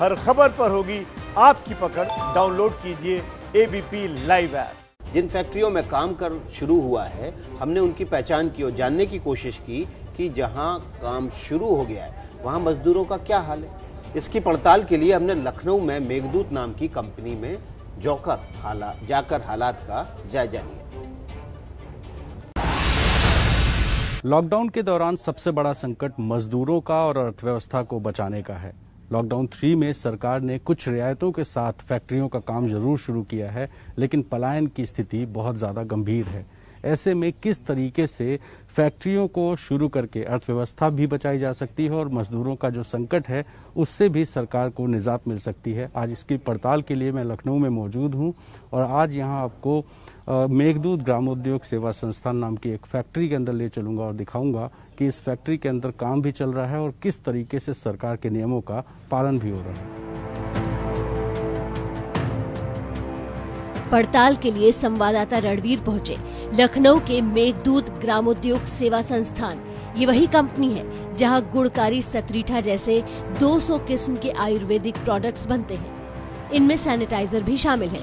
हर खबर पर होगी आपकी पकड़। डाउनलोड कीजिए एबीपी लाइव ऐप। जिन फैक्ट्रियों में काम कर शुरू हुआ है, हमने उनकी पहचान की और जानने की कोशिश की कि जहां काम शुरू हो गया है वहां मजदूरों का क्या हाल है। इसकी पड़ताल के लिए हमने लखनऊ में मेघदूत नाम की कंपनी में जाकर हालात का जायजा लिया। लॉकडाउन के दौरान सबसे बड़ा संकट मजदूरों का और अर्थव्यवस्था को बचाने का है। लॉकडाउन 3 में सरकार ने कुछ रियायतों के साथ फैक्ट्रियों का काम जरूर शुरू किया है, लेकिन पलायन की स्थिति बहुत ज्यादा गंभीर है। ऐसे में किस तरीके से फैक्ट्रियों को शुरू करके अर्थव्यवस्था भी बचाई जा सकती है और मजदूरों का जो संकट है उससे भी सरकार को निजात मिल सकती है। आज इसकी पड़ताल के लिए मैं लखनऊ में मौजूद हूं और आज यहां आपको मेघदूत ग्रामोद्योग सेवा संस्थान नाम की एक फैक्ट्री के अंदर ले चलूंगा और दिखाऊंगा कि इस फैक्ट्री के अंदर काम भी चल रहा है और किस तरीके से सरकार के नियमों का पालन भी हो रहा है। पड़ताल के लिए संवाददाता रणवीर पहुंचे लखनऊ के मेघदूत ग्रामोद्योग सेवा संस्थान। ये वही कंपनी है जहां गुड़कारी सतरीठा जैसे 200 किस्म के आयुर्वेदिक प्रोडक्ट्स बनते हैं। इनमें सैनिटाइजर भी शामिल है।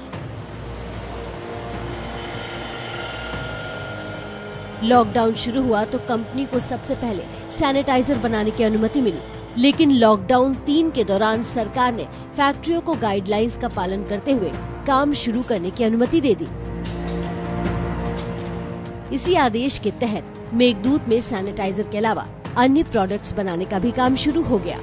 लॉकडाउन शुरू हुआ तो कंपनी को सबसे पहले सैनिटाइजर बनाने की अनुमति मिली, लेकिन लॉकडाउन 3 के दौरान सरकार ने फैक्ट्रियों को गाइडलाइंस का पालन करते हुए काम शुरू करने की अनुमति दे दी। इसी आदेश के तहत मेघदूत में सैनिटाइजर के अलावा अन्य प्रोडक्ट्स बनाने का भी काम शुरू हो गया।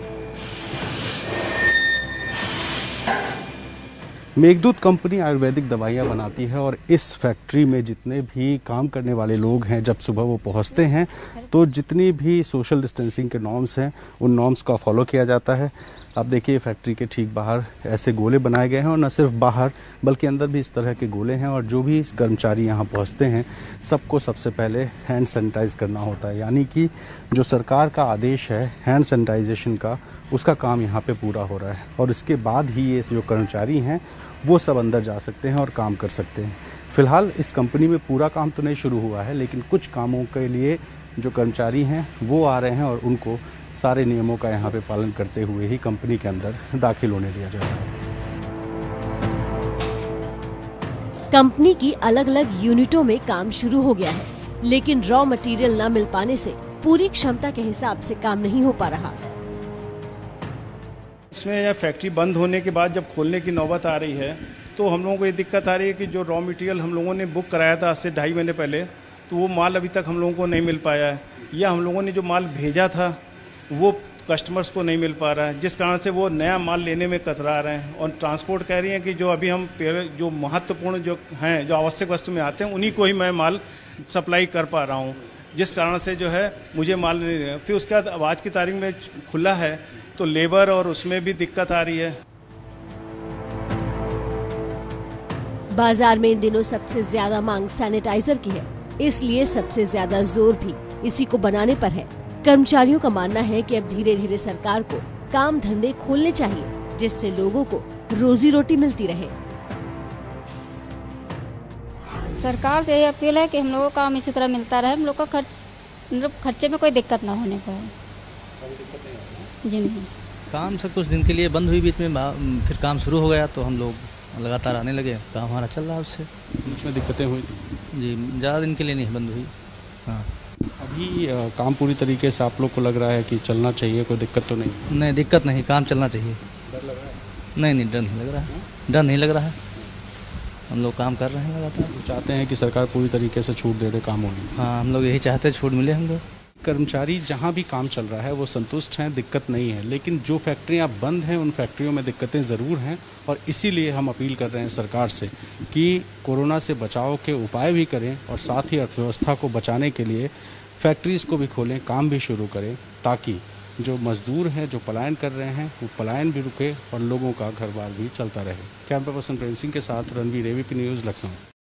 मेघदूत कंपनी आयुर्वेदिक दवाइयाँ बनाती है और इस फैक्ट्री में जितने भी काम करने वाले लोग हैं, जब सुबह वो पहुँचते हैं तो जितनी भी सोशल डिस्टेंसिंग के नॉर्म्स हैं उन नॉर्म्स का फॉलो किया जाता है। आप देखिए फैक्ट्री के ठीक बाहर ऐसे गोले बनाए गए हैं और न सिर्फ बाहर बल्कि अंदर भी इस तरह के गोले हैं और जो भी कर्मचारी यहाँ पहुँचते हैं सबको सबसे पहले हैंड सैनिटाइज करना होता है, यानी कि जो सरकार का आदेश है हैंड सैनिटाइजेशन का, उसका काम यहाँ पे पूरा हो रहा है और इसके बाद ही ये जो कर्मचारी हैं वो सब अंदर जा सकते हैं और काम कर सकते हैं। फिलहाल इस कंपनी में पूरा काम तो नहीं शुरू हुआ है, लेकिन कुछ कामों के लिए जो कर्मचारी हैं वो आ रहे हैं और उनको सारे नियमों का यहाँ पे पालन करते हुए ही कंपनी के अंदर दाखिल होने दिया जा रहा है। कंपनी की अलग अलग यूनिटों में काम शुरू हो गया है, लेकिन रॉ मटेरियल न मिल पाने से पूरी क्षमता के हिसाब से काम नहीं हो पा रहा। इसमें फैक्ट्री बंद होने के बाद जब खोलने की नौबत आ रही है तो हम लोगों को ये दिक्कत आ रही है कि जो रॉ मटेरियल हम लोगों ने बुक कराया था आज से 2.5 महीने पहले, तो वो माल अभी तक हम लोगों को नहीं मिल पाया है, या हम लोगों ने जो माल भेजा था वो कस्टमर्स को नहीं मिल पा रहा है, जिस कारण से वो नया माल लेने में कतरा रहे हैं। और ट्रांसपोर्ट कह रही है कि जो अभी हम जो महत्वपूर्ण जो हैं, जो आवश्यक वस्तु में आते हैं, उन्हीं को ही मैं माल सप्लाई कर पा रहा हूँ, जिस कारण से जो है मुझे माल नहीं दे रहा। फिर उसके बाद अब आज की तारीख में खुला है तो लेबर और उसमें भी दिक्कत आ रही है। बाजार में इन दिनों सबसे ज्यादा मांग सैनिटाइजर की है, इसलिए सबसे ज्यादा जोर भी इसी को बनाने पर है। कर्मचारियों का मानना है कि अब धीरे धीरे सरकार को काम धंधे खोलने चाहिए जिससे लोगों को रोजी रोटी मिलती रहे। सरकार से अपील है कि हम लोगों को काम इसी तरह मिलता रहे, हम लोग का खर्चे में कोई दिक्कत ना होने पाए। जी काम सब कुछ दिन के लिए बंद हुई, बीच में फिर काम शुरू हो गया तो हम लोग लगातार आने लगे, काम हमारा चल रहा है। उससे बीच में दिक्कतें हुई जी, ज़्यादा दिन के लिए नहीं बंद हुई। हाँ अभी काम पूरी तरीके से आप लोग को लग रहा है कि चलना चाहिए, कोई दिक्कत तो नहीं? नहीं दिक्कत नहीं, काम चलना चाहिए। डर लग रहा है? नहीं नहीं डर नहीं लग रहा है, डर नहीं लग रहा है, हम लोग काम कर रहे हैं लगातार। चाहते हैं कि सरकार पूरी तरीके से छूट दे दे काम होने। हाँ हम लोग यही चाहते हैं, छूट मिले हमको। कर्मचारी जहाँ भी काम चल रहा है वो संतुष्ट हैं, दिक्कत नहीं है, लेकिन जो फैक्ट्रियाँ बंद हैं उन फैक्ट्रियों में दिक्कतें ज़रूर हैं और इसीलिए हम अपील कर रहे हैं सरकार से कि कोरोना से बचाव के उपाय भी करें और साथ ही अर्थव्यवस्था को बचाने के लिए फैक्ट्रीज़ को भी खोलें, काम भी शुरू करें, ताकि जो मजदूर हैं जो पलायन कर रहे हैं वो पलायन भी रुके और लोगों का घर बार भी चलता रहे। कैमरा पर्सन प्रेम सिंह के साथ रणवीर, एबीपी न्यूज़, लखनऊ।